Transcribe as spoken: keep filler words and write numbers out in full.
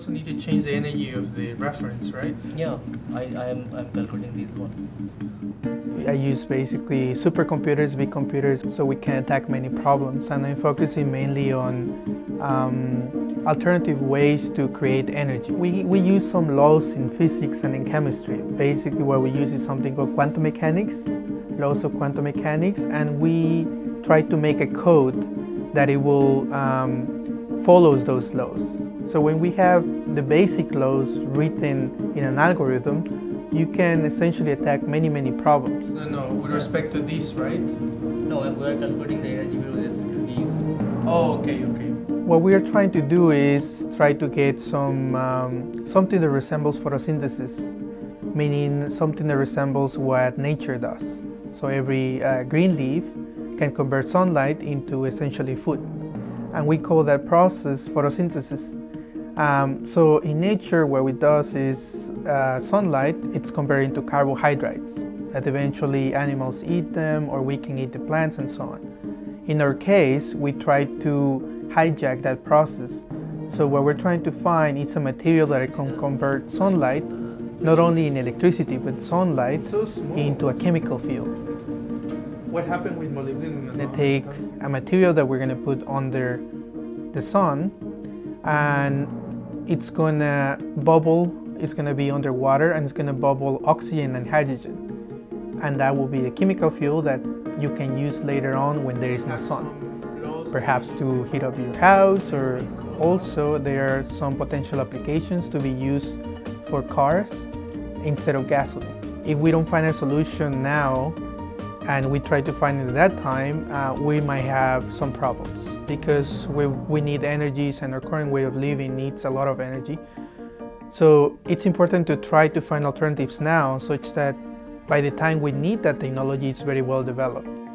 also need to change the energy of the reference, right? Yeah, I, I'm, I'm calculating these one. I use basically supercomputers, big computers, so we can attack many problems. And I'm focusing mainly on um, alternative ways to create energy. We, we use some laws in physics and in chemistry. Basically what we use is something called quantum mechanics, laws of quantum mechanics, and we try to make a code that it will um, follows those laws. So when we have the basic laws written in an algorithm, you can essentially attack many, many problems. No, no, with respect to this, right? No, we are calculating the energy with respect to these. Oh, okay, okay. What we are trying to do is try to get some um, something that resembles photosynthesis, meaning something that resembles what nature does. So every uh, green leaf can convert sunlight into essentially food. And we call that process photosynthesis. Um, so in nature, what it does is uh, sunlight, it's converted into carbohydrates that eventually animals eat them, or we can eat the plants and so on. In our case, we try to hijack that process. So what we're trying to find is a material that can convert sunlight, not only in electricity, but sunlight so into a chemical field. What happened with molybdenum? They take a material that we're going to put under the sun, and it's going to bubble, it's going to be underwater, and it's going to bubble oxygen and hydrogen. And that will be the chemical fuel that you can use later on when there is no sun. Perhaps to heat up your house, or also there are some potential applications to be used for cars instead of gasoline. If we don't find a solution now, and we try to find it at that time, uh, we might have some problems, because we, we need energies, and our current way of living needs a lot of energy. So it's important to try to find alternatives now, such that by the time we need that technology, it's very well developed.